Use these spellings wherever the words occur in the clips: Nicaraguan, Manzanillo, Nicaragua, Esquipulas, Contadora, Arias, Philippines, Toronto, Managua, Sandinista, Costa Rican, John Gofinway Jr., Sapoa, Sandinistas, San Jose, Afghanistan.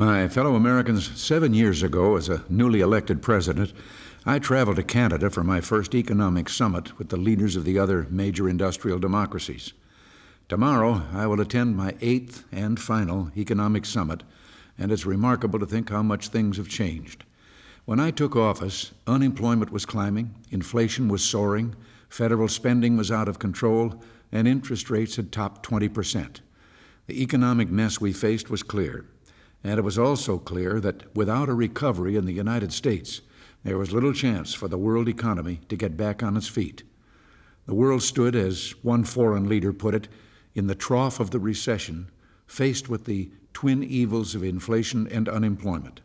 My fellow Americans, 7 years ago, as a newly elected president, I traveled to Canada for my first economic summit with the leaders of the other major industrial democracies. Tomorrow, I will attend my 8th and final economic summit, and it's remarkable to think how much things have changed. When I took office, unemployment was climbing, inflation was soaring, federal spending was out of control, and interest rates had topped 20%. The economic mess we faced was clear. And it was also clear that without a recovery in the United States, there was little chance for the world economy to get back on its feet. The world stood, as one foreign leader put it, in the trough of the recession, faced with the twin evils of inflation and unemployment.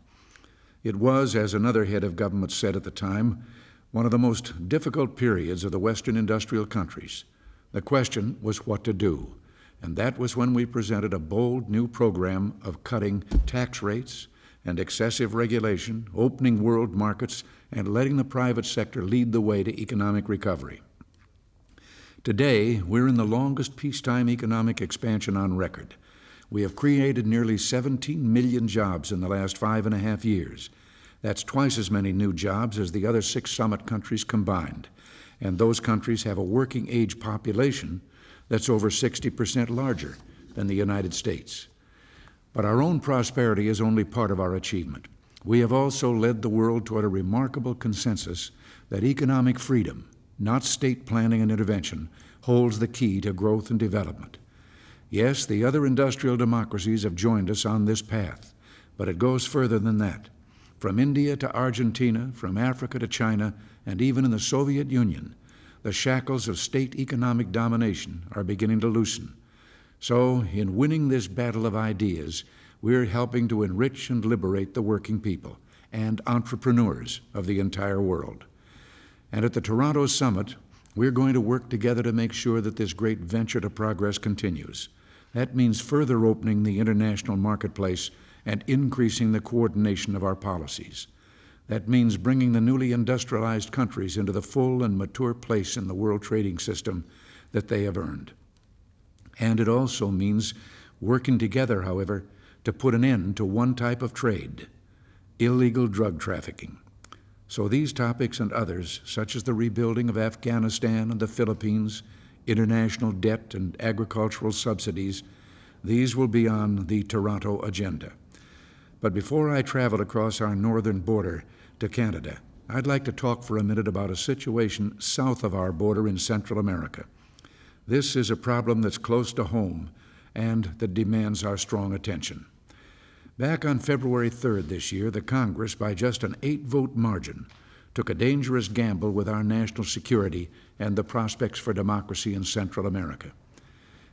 It was, as another head of government said at the time, one of the most difficult periods of the Western industrial countries. The question was what to do. And that was when we presented a bold new program of cutting tax rates and excessive regulation, opening world markets, and letting the private sector lead the way to economic recovery. Today, we're in the longest peacetime economic expansion on record. We have created nearly 17 million jobs in the last 5.5 years. That's twice as many new jobs as the other 6 summit countries combined. And those countries have a working age population that's over 60% larger than the United States. But our own prosperity is only part of our achievement. We have also led the world toward a remarkable consensus that economic freedom, not state planning and intervention, holds the key to growth and development. Yes, the other industrial democracies have joined us on this path, but it goes further than that. From India to Argentina, from Africa to China, and even in the Soviet Union, the shackles of state economic domination are beginning to loosen. So, in winning this battle of ideas, we're helping to enrich and liberate the working people and entrepreneurs of the entire world. And at the Toronto Summit, we're going to work together to make sure that this great venture to progress continues. That means further opening the international marketplace and increasing the coordination of our policies. That means bringing the newly industrialized countries into the full and mature place in the world trading system that they have earned. And it also means working together, however, to put an end to one type of trade, illegal drug trafficking. So these topics and others, such as the rebuilding of Afghanistan and the Philippines, international debt and agricultural subsidies, these will be on the Toronto agenda. But before I travel across our northern border to Canada, I'd like to talk for a minute about a situation south of our border in Central America. This is a problem that's close to home and that demands our strong attention. Back on February 3rd this year, the Congress, by just an 8-vote margin, took a dangerous gamble with our national security and the prospects for democracy in Central America.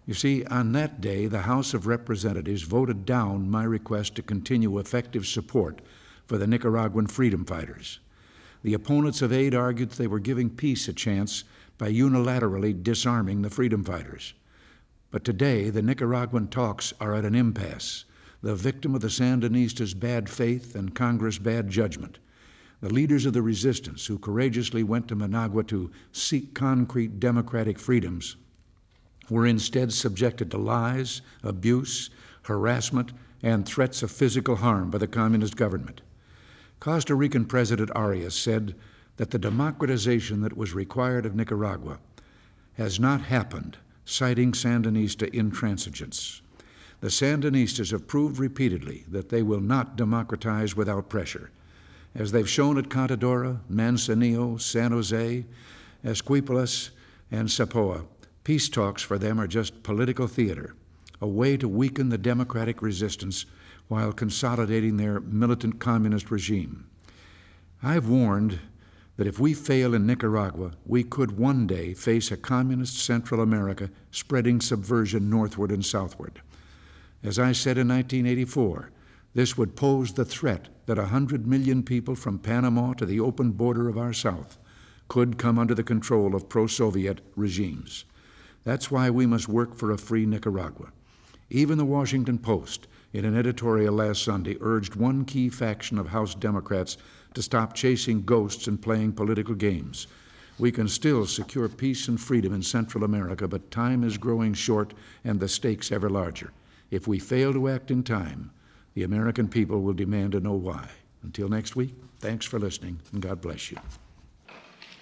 You see, on that day, the House of Representatives voted down my request to continue effective support for the Nicaraguan freedom fighters. The opponents of aid argued they were giving peace a chance by unilaterally disarming the freedom fighters. But today, the Nicaraguan talks are at an impasse, the victim of the Sandinistas' bad faith and Congress' bad judgment. The leaders of the resistance, who courageously went to Managua to seek concrete democratic freedoms, were instead subjected to lies, abuse, harassment, and threats of physical harm by the communist government. Costa Rican President Arias said that the democratization that was required of Nicaragua has not happened, citing Sandinista intransigence. The Sandinistas have proved repeatedly that they will not democratize without pressure. As they've shown at Contadora, Manzanillo, San Jose, Esquipulas, and Sapoa, peace talks for them are just political theater, a way to weaken the democratic resistance while consolidating their militant communist regime. I've warned that if we fail in Nicaragua, we could one day face a communist Central America spreading subversion northward and southward. As I said in 1984, this would pose the threat that 100 million people from Panama to the open border of our South could come under the control of pro-Soviet regimes. That's why we must work for a free Nicaragua. Even the Washington Post, in an editorial last Sunday, urged one key faction of House Democrats to stop chasing ghosts and playing political games. We can still secure peace and freedom in Central America, but time is growing short and the stakes ever larger. If we fail to act in time, The American people will demand to know why. Until next week, thanks for listening, and God bless you.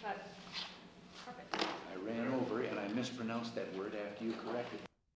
Perfect. I ran over, and I mispronounced that word after you corrected it.